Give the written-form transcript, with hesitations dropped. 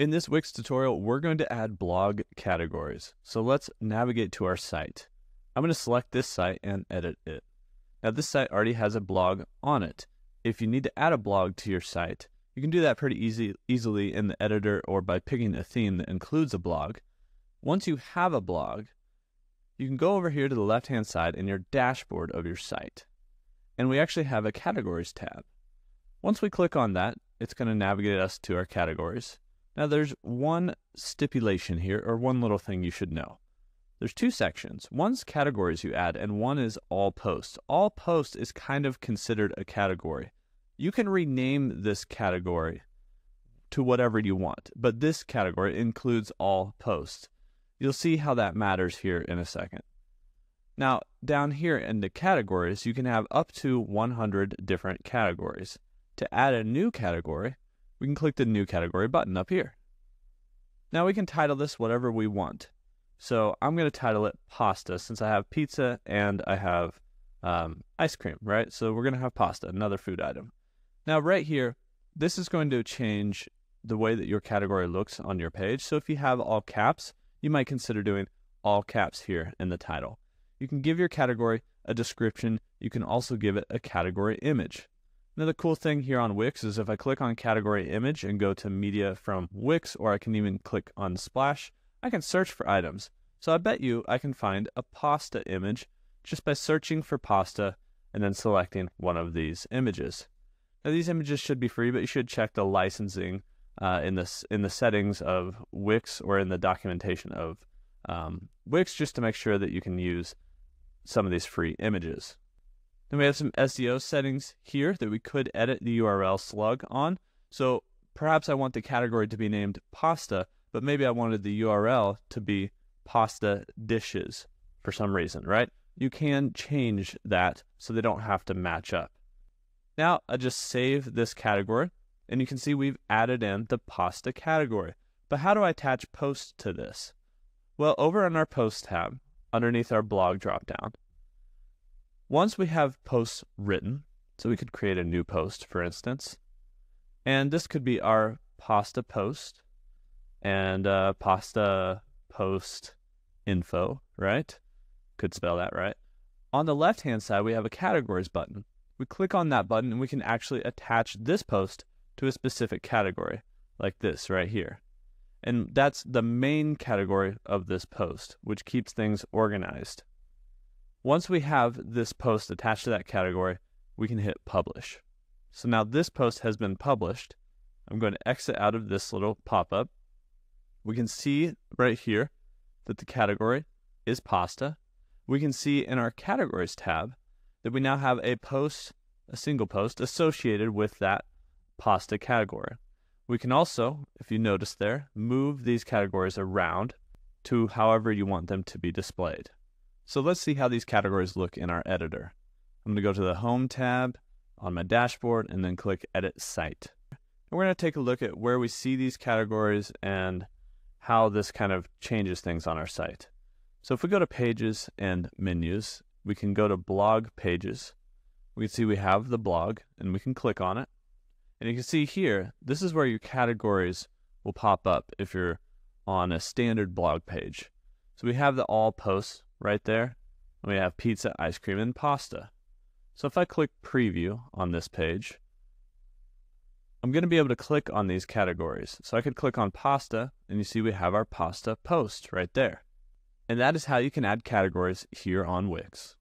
In this Wix tutorial, we're going to add blog categories. So let's navigate to our site. I'm going to select this site and edit it. Now this site already has a blog on it. If you need to add a blog to your site, you can do that pretty easily in the editor or by picking a theme that includes a blog. Once you have a blog, you can go over here to the left-hand side in your dashboard of your site. And we actually have a categories tab. Once we click on that, it's going to navigate us to our categories. Now there's one stipulation here, or one little thing you should know. There's two sections. One's categories you add, and one is all posts. All posts is kind of considered a category. You can rename this category to whatever you want, but this category includes all posts. You'll see how that matters here in a second. Now, down here in the categories, you can have up to 100 different categories. To add a new category, we can click the New Category button up here. Now we can title this whatever we want. So I'm going to title it Pasta, since I have pizza and I have ice cream, right? So we're going to have pasta, another food item. Now right here, this is going to change the way that your category looks on your page. So if you have all caps, you might consider doing all caps here in the title. You can give your category a description. You can also give it a category image. Another cool thing here on Wix is if I click on category image and go to media from Wix, or I can even click on Splash, I can search for items. So I bet you I can find a pasta image just by searching for pasta and then selecting one of these images. Now these images should be free, but you should check the licensing in the settings of Wix or in the documentation of Wix just to make sure that you can use some of these free images. Then we have some SEO settings here that we could edit the URL slug on. So perhaps I want the category to be named pasta, but maybe I wanted the URL to be pasta dishes for some reason, right? You can change that so they don't have to match up. Now I just save this category and you can see we've added in the pasta category. But how do I attach posts to this? Well, over on our post tab, underneath our blog dropdown, once we have posts written, so we could create a new post, for instance, and this could be our pasta post and pasta post info, right? Could spell that right. On the left-hand side, we have a categories button. We click on that button and we can actually attach this post to a specific category, like this right here. And that's the main category of this post, which keeps things organized. Once we have this post attached to that category, we can hit publish. So now this post has been published. I'm going to exit out of this little pop-up. We can see right here that the category is pasta. We can see in our categories tab that we now have a post, a single post associated with that pasta category. We can also, if you notice there, move these categories around to however you want them to be displayed. So let's see how these categories look in our editor. I'm going to go to the Home tab on my dashboard and then click Edit Site. And we're going to take a look at where we see these categories and how this kind of changes things on our site. So if we go to Pages and Menus, we can go to Blog Pages. We can see we have the blog and we can click on it. And you can see here, this is where your categories will pop up if you're on a standard blog page. So we have the All Posts right there. We have pizza, ice cream, and pasta. So if I click preview on this page, I'm going to be able to click on these categories. So I could click on pasta and you see we have our pasta post right there. And that is how you can add categories here on Wix.